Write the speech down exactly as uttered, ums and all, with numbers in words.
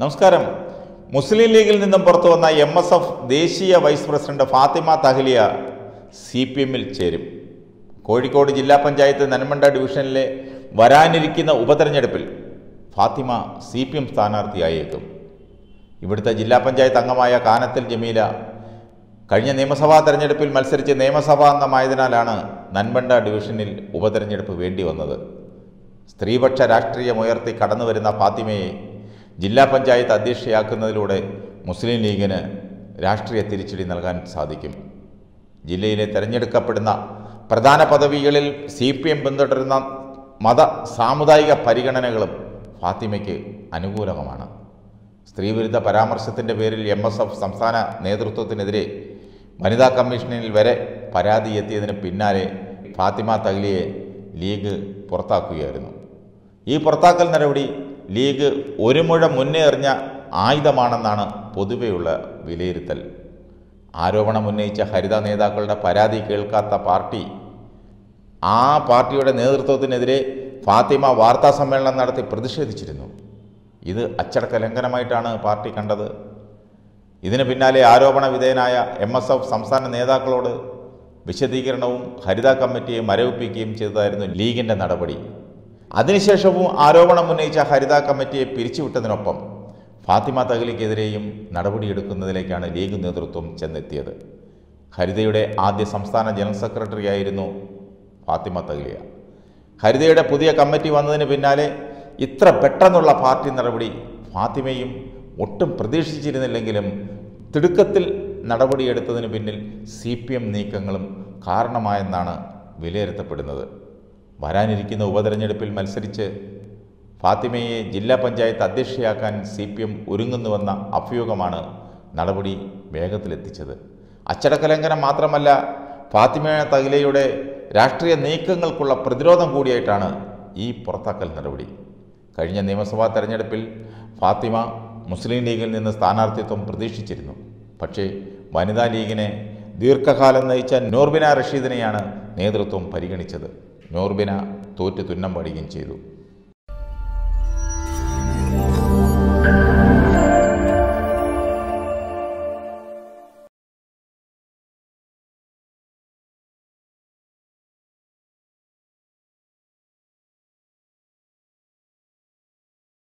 നമസ്കാരം. മുസ്ലിം ലീഗിൽ നിന്നും പുറത്തു വന്ന എം എസ് എഫ് ദേശീയ vice president Fathima Thahliya C P എമ്മിൽ ചേരും. കോഴിക്കോട് ജില്ലാ പഞ്ചായത്ത് നന്മണ്ട ഡിവിഷനിലെ വരാനിരിക്കുന്ന ഉപതെരഞ്ഞെടുപ്പിൽ ഫാത്തിമ സി പി എം സ്ഥാനാർത്ഥിയായേക്കും. ഇവിടുത്തെ ജില്ലാ പഞ്ചായത്ത് അംഗമായ കാനത്തിൽ ജമീല കഴിഞ്ഞ നിയമസഭാ തെരഞ്ഞെടുപ്പിൽ മത്സരിച്ച് നിയമസഭാ അംഗമായതിനാലാണ് നന്മണ്ട ഡിവിഷനിൽ ഉപതെരഞ്ഞെടുപ്പ് വേണ്ടി വന്നത്. സ്ത്രീപക്ഷ രാഷ്ട്രീയമുയർത്തി കടന്നു വരുന്ന ഫാത്തിമയെ ജില്ലാ പഞ്ചായത്ത് അധ്യക്ഷയാക്കുന്നതിലൂടെ മുസ്ലിം ലീഗിന് രാഷ്ട്രീയ തിരിച്ചടി നൽകാൻ സാധിക്കും. ജില്ലയിലെ തിരഞ്ഞെടുക്കപ്പെടുന്ന പ്രധാന പദവികളിൽ സി പി എം പിന്തുടരുന്ന മത സാമുദായിക പരിഗണനകളും ഫാത്തിമയ്ക്ക് അനുകൂലമാണ്. സ്ത്രീവിരുദ്ധ പരാമർശത്തിൻ്റെ പേരിൽ എം എസ് എഫ് സംസ്ഥാന നേതൃത്വത്തിനെതിരെ വനിതാ കമ്മീഷനിൽ വരെ പരാതി എത്തിയതിന് പിന്നാലെ ഫാത്തിമ തഹ്ലിയയെ ലീഗ് പുറത്താക്കുകയായിരുന്നു. ഈ പുറത്താക്കൽ നടപടി ലീഗ് ഒരു മുഴ മുന്നേറിഞ്ഞ ആയുധമാണെന്നാണ് പൊതുവെയുള്ള വിലയിരുത്തൽ. ആരോപണം ഉന്നയിച്ച ഹരിത നേതാക്കളുടെ പരാതി കേൾക്കാത്ത പാർട്ടി, ആ പാർട്ടിയുടെ നേതൃത്വത്തിനെതിരെ ഫാത്തിമ വാർത്താ സമ്മേളനം നടത്തി പ്രതിഷേധിച്ചിരുന്നു. ഇത് അച്ചടക്ക ലംഘനമായിട്ടാണ് പാർട്ടി കണ്ടത്. ഇതിന് പിന്നാലെ ആരോപണ വിധേയനായ എം എസ് എഫ് സംസ്ഥാന നേതാക്കളോട് വിശദീകരണവും ഹരിത കമ്മിറ്റിയെ മരവിപ്പിക്കുകയും ചെയ്തതായിരുന്നു ലീഗിൻ്റെ നടപടി. അതിനുശേഷവും ആരോപണം ഉന്നയിച്ച ഹരിത കമ്മിറ്റിയെ പിരിച്ചുവിട്ടതിനൊപ്പം ഫാത്തിമ തഹ്ലിയക്കെതിരെയും നടപടിയെടുക്കുന്നതിലേക്കാണ് ലീഗ് നേതൃത്വം ചെന്നെത്തിയത്. ഹരിതയുടെ ആദ്യ സംസ്ഥാന ജനറൽ സെക്രട്ടറിയായിരുന്നു ഫാത്തിമ തഹ്ലിയ. ഹരിതയുടെ പുതിയ കമ്മിറ്റി വന്നതിന് പിന്നാലെ ഇത്ര പെട്ടെന്നുള്ള പാർട്ടി നടപടി ഫാത്തിമയും ഒട്ടും പ്രതീക്ഷിച്ചിരുന്നില്ലെങ്കിലും തിടുക്കത്തിൽ നടപടിയെടുത്തതിന് പിന്നിൽ സി പി എം നീക്കങ്ങളും കാരണമായെന്നാണ് വിലയിരുത്തപ്പെടുന്നത്. വരാനിരിക്കുന്ന ഉപതെരഞ്ഞെടുപ്പിൽ മത്സരിച്ച് ഫാത്തിമയെ ജില്ലാ പഞ്ചായത്ത് അധ്യക്ഷയാക്കാൻ സി പി എം ഒരുങ്ങുന്നുവെന്ന അഭിയോഗമാണ് നടപടി വേഗത്തിലെത്തിച്ചത്. അച്ചടക്ക ലംഘനം മാത്രമല്ല, ഫാത്തിമ തഹ്ലിയയുടെ രാഷ്ട്രീയ നീക്കങ്ങൾക്കുള്ള പ്രതിരോധം കൂടിയായിട്ടാണ് ഈ പുറത്താക്കൽ നടപടി. കഴിഞ്ഞ നിയമസഭാ തെരഞ്ഞെടുപ്പിൽ ഫാത്തിമ മുസ്ലിം ലീഗിൽ നിന്ന് സ്ഥാനാർത്ഥിത്വം പ്രതീക്ഷിച്ചിരുന്നു. പക്ഷേ വനിതാ ലീഗിനെ ദീർഘകാലം നയിച്ച നൂർബിന റഷീദിനെയാണ് നേതൃത്വം പരിഗണിച്ചത്. നൂർബിന തോറ്റ് തുന്നം പാടുകയും ചെയ്തു.